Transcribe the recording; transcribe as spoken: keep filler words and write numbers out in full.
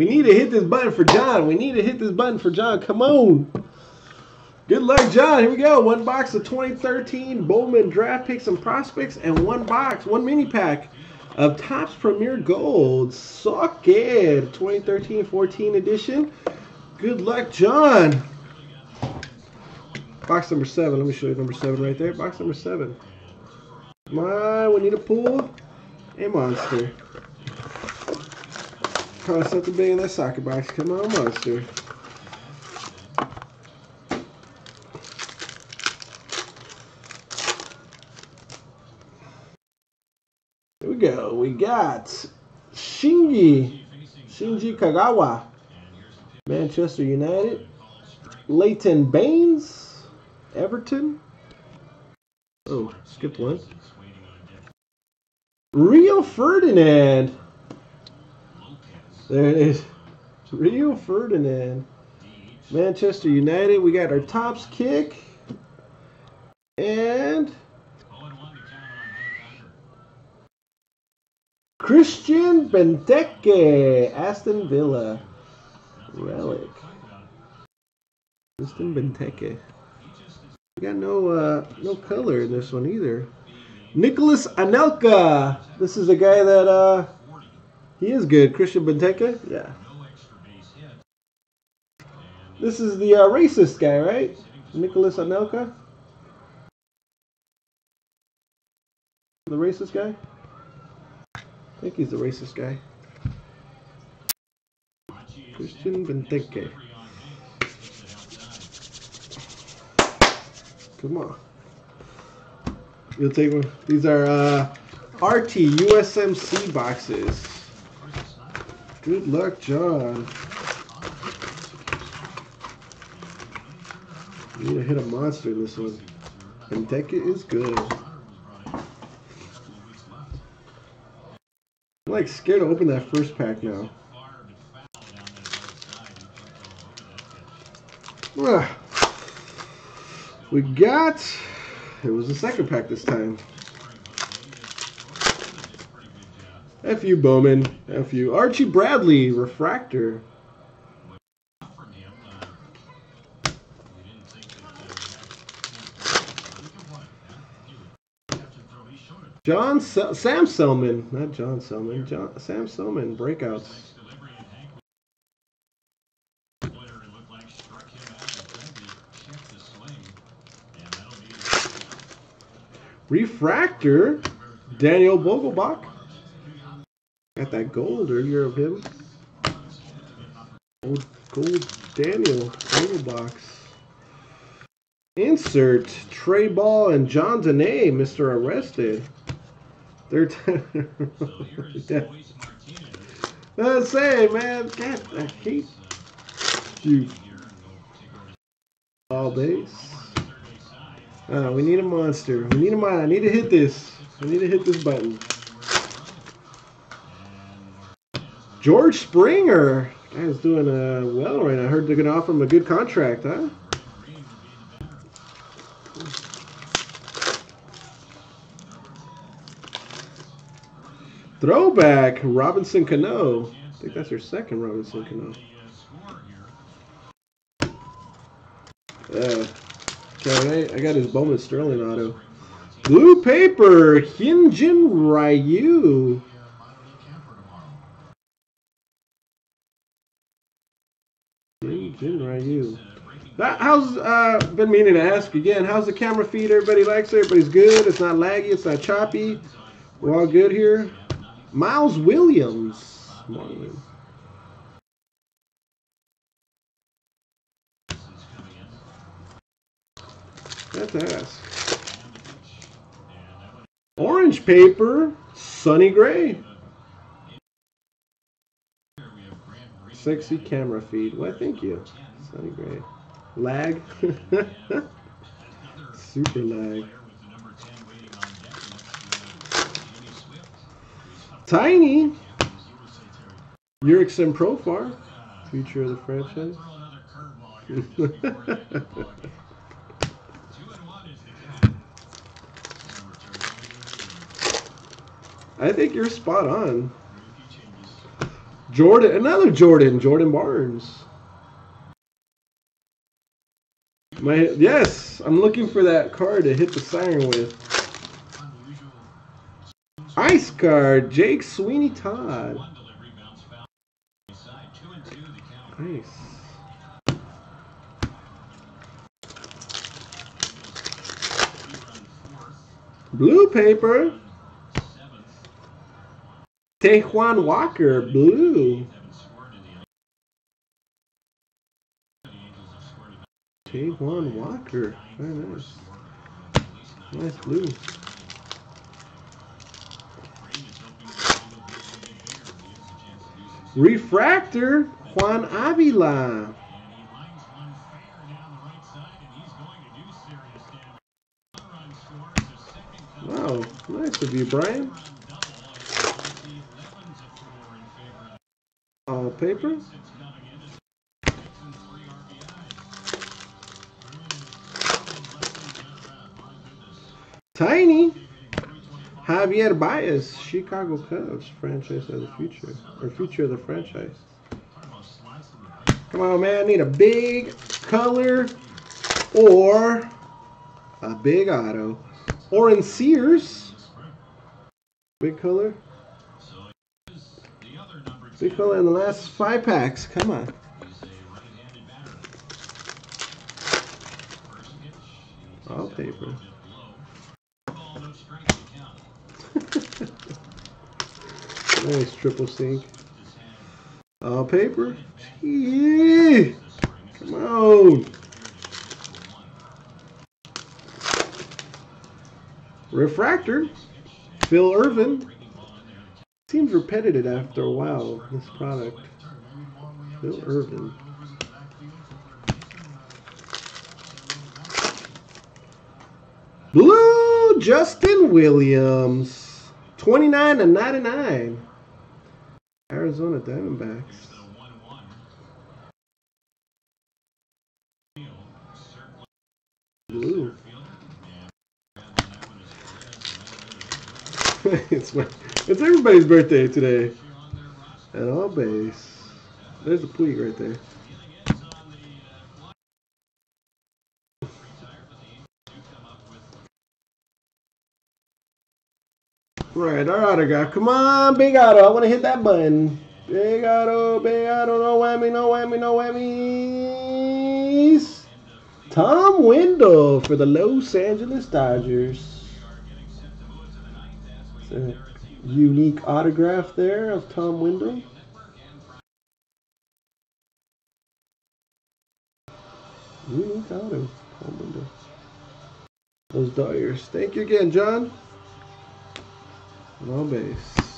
We need to hit this button for John. We need to hit this button for John. Come on. Good luck, John. Here we go. One box of twenty thirteen Bowman draft picks and prospects, and one box, one mini pack of Topps Premier Gold. Suck it. twenty thirteen fourteen edition. Good luck, John. Box number seven. Let me show you number seven right there. Box number seven. Come on. We need to pull a monster. Trying to something big in that socket box. Come on, monster. Here we go. We got Shinji. Shinji Kagawa. Manchester United. Leighton Baines. Everton. Oh, skip one. Rio Ferdinand. There it is. Rio Ferdinand. Manchester United. We got our Topps kick. And Christian Benteke. Aston Villa. Relic. Christian Benteke. We got no uh no color in this one either. Nicolas Anelka. This is a guy that uh he is good. Christian Benteke? Yeah. No extra base hit. This is the uh, racist guy, right? Nicolas Anelka? The racist guy? I think he's the racist guy. Christian Benteke. Come on. You'll take one. These are uh, Archie U S M C boxes. Good luck, John. You need to hit a monster in this one. And Benteke is good. I'm like scared to open that first pack now. We got... It was the second pack this time. F you, Bowman. F you. Archie Bradley, refractor. John Sel Sam Selman, not John Selman. John Sam Selman, breakouts. Refractor, Daniel Boglebach. Got that gold earlier of him. Old gold Daniel gold box. Insert Trey Ball and John Danae, Mister Arrested. Third time. Yeah. Let's say, man. God, I hate you. All days. Uh, we need a monster. We need a monster. I need to hit this. I need to hit this button. George Springer. Guy's doing uh, well right now. I heard they're going to offer him a good contract, huh? Throwback, Robinson Cano. I think that's their second Robinson Cano. Uh, I got his Bowman Sterling auto. Blue paper, Hyunjin Ryu. Ryu. That, how's uh been meaning to ask again? How's the camera feed? Everybody likes it. Everybody's good. It's not laggy. It's not choppy. We're all good here. Miles Williams. That's ass. Orange paper. Sonny Gray. Sexy camera feed. Why, thank you. Sonny Gray. Lag. Super lag. Tiny. Jurickson Profar. Future of the franchise. I think you're spot on. Jordan, another Jordan, Jordan Barnes. My, yes, I'm looking for that card to hit the siren with. Ice card, Jake Sweeney Todd. Nice. Blue paper. Taewon Walker, blue. Taewon Walker, very nice. Nice blue. Refractor, Juan Avila. Wow, nice of you, Brian. All paper. Tiny. Javier Baez, Chicago Cubs, franchise of the future, or future of the franchise. Come on, man, I need a big color or a big auto. Or in Sears, big color. Big color in the last five packs, come on. All paper. Nice triple sink. All paper. Gee, come on. Refractor. Phil Ervin. Seems repetitive after a while, this product. Phil Ervin. Blue Justin Williams. twenty-nine of ninety-nine. Arizona Diamondbacks. Blue. it's my, it's everybody's birthday today. At all base. There's a Puig right there. Right, our auto guy. Come on, big auto. I want to hit that button. Big auto, big auto. No whammy, no whammy, no whammies. Tom Wendell for the Los Angeles Dodgers. It's a unique autograph there of Tom Wendell. Unique auto, Tom Wendell. Those Dodgers. Thank you again, John. No base.